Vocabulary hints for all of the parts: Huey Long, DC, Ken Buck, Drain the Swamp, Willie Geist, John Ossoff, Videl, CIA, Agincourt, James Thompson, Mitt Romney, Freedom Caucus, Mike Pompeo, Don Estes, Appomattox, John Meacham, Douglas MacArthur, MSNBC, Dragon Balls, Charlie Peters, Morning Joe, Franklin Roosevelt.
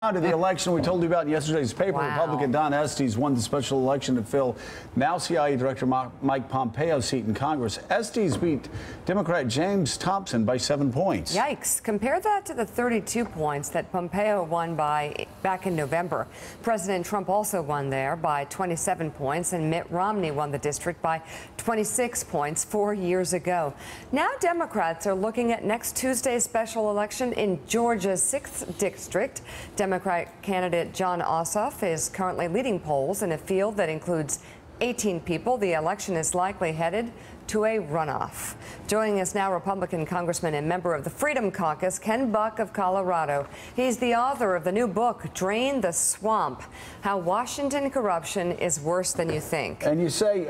Now to the election we told you about in yesterday's paper. Wow. Republican Don Estes won the special election to fill now CIA Director Mike Pompeo's seat in Congress. Estes beat Democrat James Thompson by 7 points. Yikes. Compare that to the 32 points that Pompeo won by back in November. President Trump also won there by 27 points, and Mitt Romney won the district by 26 points 4 years ago. Now Democrats are looking at next Tuesday's special election in Georgia's 6th district. Democrat candidate John Ossoff is currently leading polls in a field that includes 18 people. The election is likely headed to a runoff. Joining us now, Republican Congressman and member of the Freedom Caucus, Ken Buck of Colorado. He's the author of the new book, Drain the Swamp, How Washington Corruption is Worse Than You Think. And you say,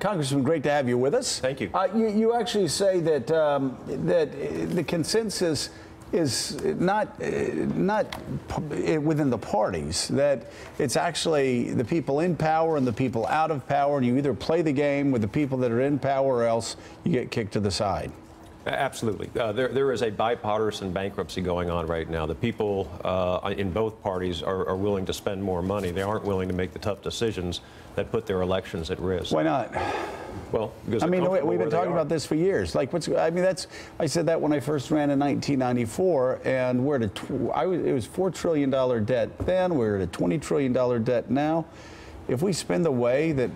Congressman, great to have you with us. Thank you. You actually say that, the consensus is not within the parties, that it's actually the people in power and the people out of power, and you either play the game with the people that are in power or else you get kicked to the side. Absolutely. There is a bipartisan bankruptcy going on right now. The people in both parties are willing to spend more money. They aren't willing to make the tough decisions that put their elections at risk. Why not? Well, because I mean, we've been talking about this for years. Like, what's? I mean, that's. I said that when I first ran in 1994, and we're at it was $4 trillion debt then. We're at a $20 trillion debt now. If we spend the way that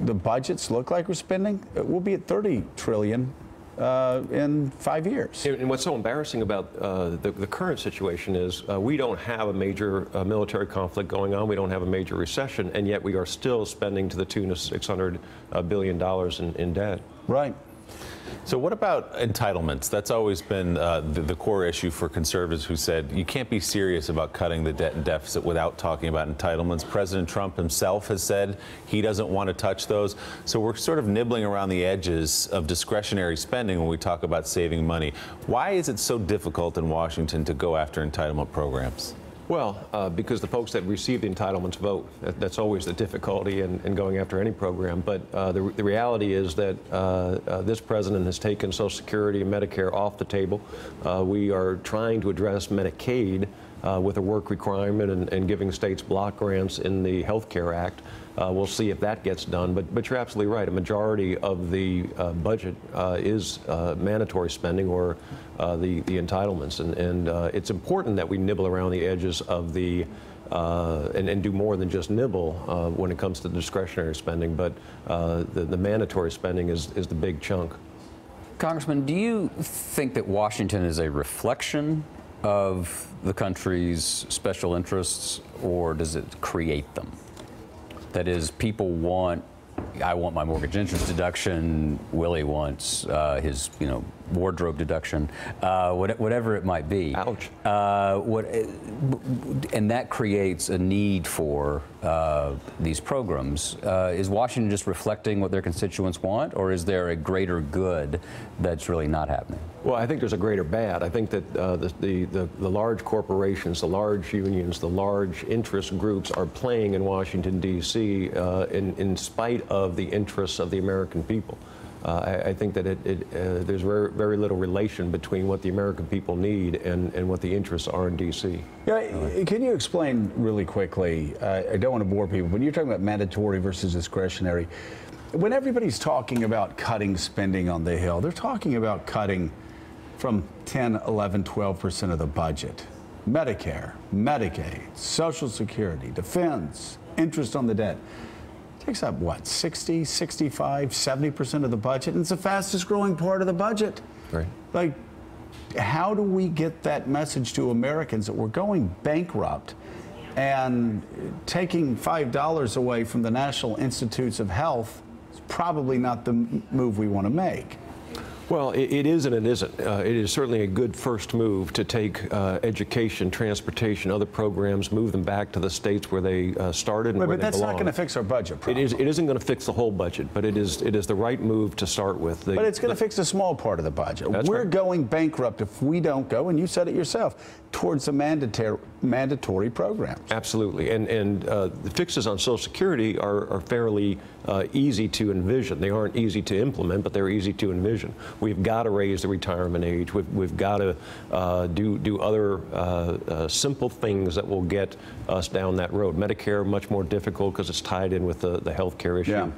the budgets look like we're spending, we'll be at $30 trillion. In 5 years. And what's so embarrassing about the current situation is we don't have a major military conflict going on. We don't have a major recession, and yet we are still spending to the tune of $600 billion in debt. Right. So what about entitlements? That's always been the core issue for conservatives who said you can't be serious about cutting the debt and deficit without talking about entitlements. President Trump himself has said he doesn't want to touch those. So we're sort of nibbling around the edges of discretionary spending when we talk about saving money. Why is it so difficult in Washington to go after entitlement programs? Well, because the folks that receive the entitlements vote. That's always the difficulty in going after any program. But the reality is that this president has taken Social Security and Medicare off the table. We are trying to address Medicaid with a work requirement and giving states block grants in the Health Care Act. We'll see if that gets done. But you're absolutely right. A majority of the budget is mandatory spending or the entitlements, and it's important that we nibble around the edges of the and do more than just nibble when it comes to discretionary spending, but the mandatory spending is the big chunk. Congressman, do you think that Washington is a reflection of the country's special interests, or does it create them? That is, people want, I want my mortgage interest deduction, Willie wants his, you know, wardrobe deduction, whatever it might be. Ouch. And that creates a need for these programs. Is Washington just reflecting what their constituents want, or is there a greater good that's really not happening? Well, I think there's a greater bad. I think that the large corporations, the large unions, the large interest groups are playing in Washington, D.C. In spite of the interests of the American people. I think that there's very little relation between what the American people need and what the interests are in D.C. Yeah, can you explain really quickly, I don't want to bore people, when you're talking about mandatory versus discretionary, when everybody's talking about cutting spending on the Hill, they're talking about cutting from 10%, 11%, 12% of the budget. Medicare, Medicaid, Social Security, defense, interest on the debt. Takes up what, 60, 65, 70% of the budget, and it's the fastest growing part of the budget. Right. Like, how do we get that message to Americans that we're going bankrupt and taking $5 away from the National Institutes of Health is probably not the move we want to make? Well, it is and it isn't. It is certainly a good first move to take education, transportation, other programs, move them back to the states where they started and where they belong. But that's not going to fix our budget problem. It isn't going to fix the whole budget, but it is the right move to start with. But it's going to fix a small part of the budget. We're going bankrupt if we don't go, and you said it yourself, towards the mandatory mandatory programs. Absolutely, and the fixes on Social Security are fairly easy to envision. They aren't easy to implement, but they're easy to envision. We've got to raise the retirement age. We've got to do other simple things that will get us down that road. Medicare, much more difficult because it's tied in with the health care issue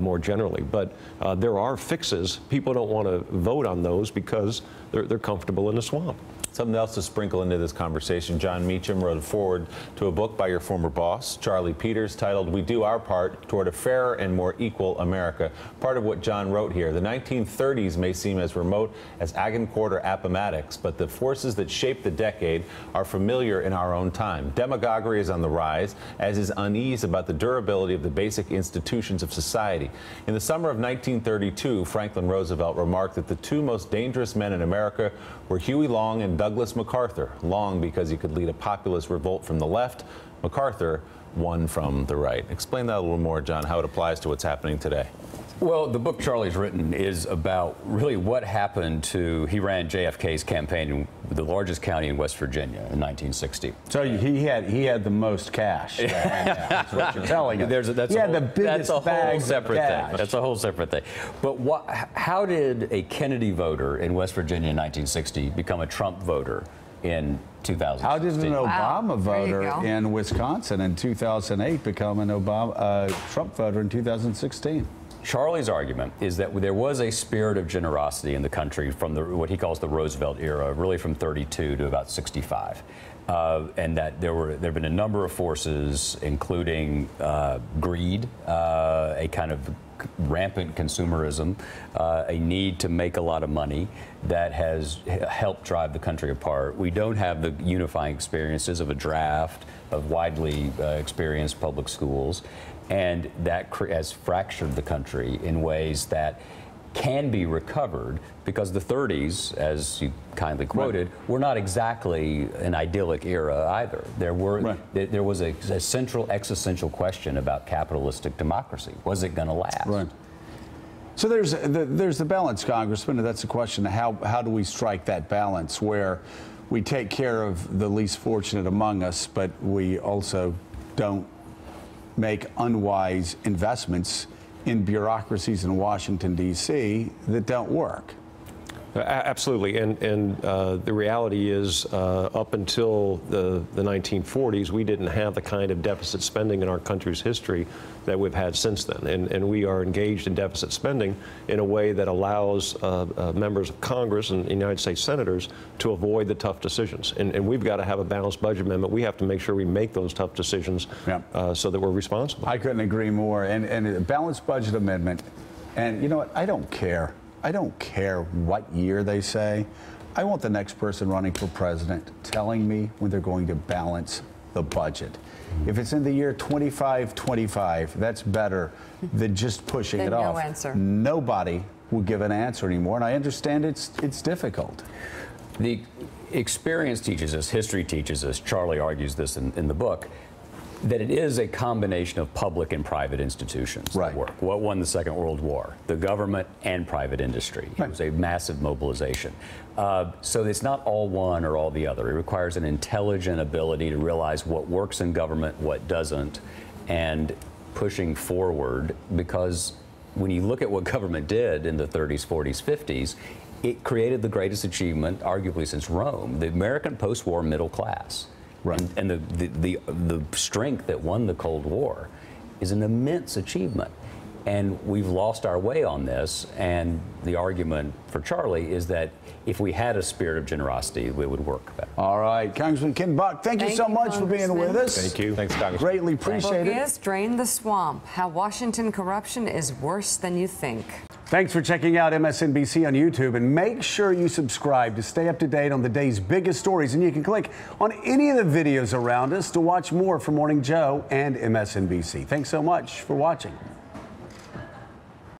more generally. But there are fixes. People don't want to vote on those because they're comfortable in the swamp. Something else to sprinkle into this conversation. John Meacham wrote a foreword to a book by your former boss, Charlie Peters, titled We Do Our Part Toward a Fairer and More Equal America. Part of what John wrote here, the 1930s may seem as remote as Agincourt or Appomattox, but the forces that shaped the decade are familiar in our own time. Demagoguery is on the rise, as is unease about the durability of the basic institutions of society. In the summer of 1932, Franklin Roosevelt remarked that the two most dangerous men in America were Huey Long and Douglas MacArthur. Long because he could lead a populist revolt from the left, MacArthur one from the right. Explain that a little more, John, how it applies to what's happening today. Well, the book Charlie's written is about really what happened to, he ran JFK's campaign in the largest county in West Virginia in 1960. So he had the most cash. That's what you're telling us. That's a whole separate thing. That's a whole separate thing. But how did a Kennedy voter in West Virginia in 1960 become a Trump voter in 2000? How did an Obama voter in Wisconsin in 2008 become an Trump voter in 2016? Charlie's argument is that there was a spirit of generosity in the country from what he calls the Roosevelt era, really from 32 to about 65, and that there have been a number of forces, including greed, a kind of rampant consumerism, a need to make a lot of money that has helped drive the country apart. We don't have the unifying experiences of a draft, of widely experienced public schools, and that has fractured the country in ways that can be recovered, because the 30s, as you kindly quoted, were not exactly an idyllic era either. There was a central existential question about capitalistic democracy. Was it going to last? Right. So there's the balance, Congressman, and that's the question. How do we strike that balance where we take care of the least fortunate among us, but we also don't make unwise investments in bureaucracies in Washington, D.C. that don't work? Absolutely, and the reality is up until the 1940s, we didn't have the kind of deficit spending in our country's history that we've had since then, and we are engaged in deficit spending in a way that allows members of Congress and United States senators to avoid the tough decisions, and we've got to have a balanced budget amendment. We have to make sure we make those tough decisions so that we're responsible. I couldn't agree more, and a balanced budget amendment, and you know what, I don't care what year they say. I want the next person running for president telling me when they're going to balance the budget. If it's in the year 2525, that's better than just pushing it off. No answer. Nobody will give an answer anymore, and I understand it's difficult. The experience teaches us, history teaches us, Charlie argues this in the book, that it is a combination of public and private institutions that work. What won the Second World War? The government and private industry. It was a massive mobilization. So it's not all one or all the other. It requires an intelligent ability to realize what works in government, what doesn't, and pushing forward, because when you look at what government did in the 30s, 40s, 50s, it created the greatest achievement, arguably since Rome, the American post-war middle class. Right. And the strength that won the Cold War is an immense achievement. And we've lost our way on this. And the argument for Charlie is that if we had a spirit of generosity, it would work better. All right. Congressman Ken Buck, thank you so much for being with us. Thank you. Thanks, Congressman. Greatly appreciated. The book is Drain the Swamp, How Washington Corruption is Worse Than You Think. Thanks for checking out MSNBC on YouTube, and make sure you subscribe to stay up to date on the day's biggest stories, and you can click on any of the videos around us to watch more from Morning Joe and MSNBC. Thanks so much for watching.